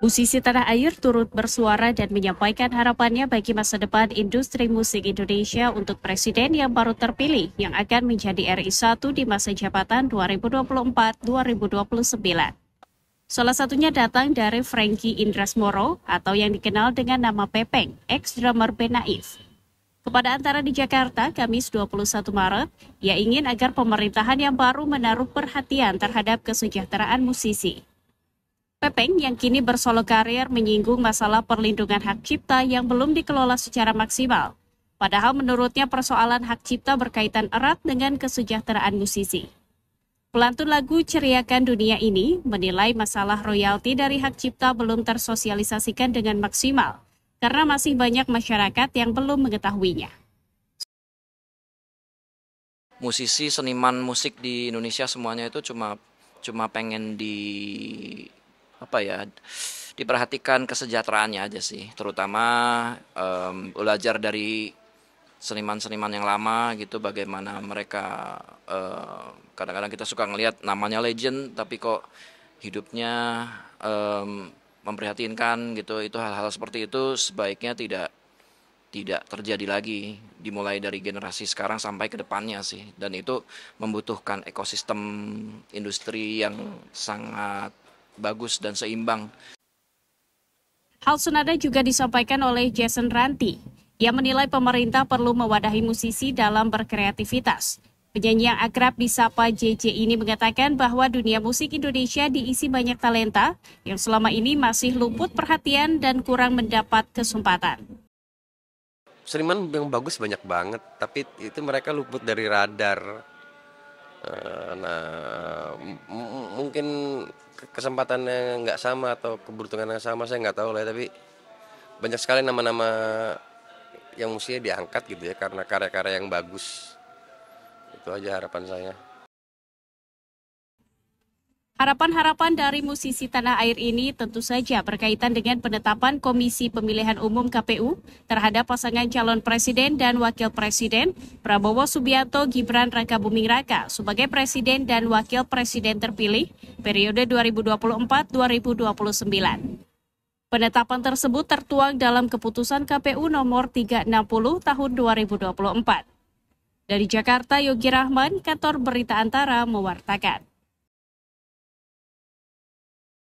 Musisi tanah air turut bersuara dan menyampaikan harapannya bagi masa depan industri musik Indonesia untuk presiden yang baru terpilih yang akan menjadi RI1 di masa jabatan 2024-2029. Salah satunya datang dari Frankie Indrasmoro atau yang dikenal dengan nama Pepeng, ex-drummer Ben Naif. Kepada Antara di Jakarta, Kamis 21 Maret, ia ingin agar pemerintahan yang baru menaruh perhatian terhadap kesejahteraan musisi. Pepeng yang kini bersolo karir menyinggung masalah perlindungan hak cipta yang belum dikelola secara maksimal. Padahal menurutnya persoalan hak cipta berkaitan erat dengan kesejahteraan musisi. Pelantun lagu Ceriakan Dunia ini menilai masalah royalti dari hak cipta belum tersosialisasikan dengan maksimal, karena masih banyak masyarakat yang belum mengetahuinya. Musisi, seniman musik di Indonesia semuanya itu cuma pengen diperhatikan kesejahteraannya aja sih, terutama belajar dari seniman-seniman yang lama gitu, bagaimana mereka kadang-kadang kita suka ngelihat namanya legend tapi kok hidupnya memprihatinkan gitu. Itu hal-hal seperti itu sebaiknya tidak terjadi lagi, dimulai dari generasi sekarang sampai ke depannya sih, dan itu membutuhkan ekosistem industri yang sangat bagus dan seimbang. Hal senada juga disampaikan oleh Jason Ranti. Ia menilai pemerintah perlu mewadahi musisi dalam berkreativitas. Penyanyi yang akrab disapa JJ ini mengatakan bahwa dunia musik Indonesia diisi banyak talenta yang selama ini masih luput perhatian dan kurang mendapat kesempatan. Seniman yang bagus banyak banget, tapi itu mereka luput dari radar. Nah, mungkin kesempatannya nggak sama atau keberuntungan yang sama, saya nggak tahu lah, tapi banyak sekali nama-nama yang mesti diangkat gitu ya, karena karya-karya yang bagus. Itu aja harapan saya. Harapan-harapan dari musisi tanah air ini tentu saja berkaitan dengan penetapan Komisi Pemilihan Umum KPU terhadap pasangan calon presiden dan wakil presiden Prabowo Subianto Gibran Rakabuming Raka sebagai presiden dan wakil presiden terpilih periode 2024-2029. Penetapan tersebut tertuang dalam keputusan KPU nomor 360 tahun 2024. Dari Jakarta, Yogi Rahman, kantor Berita Antara mewartakan.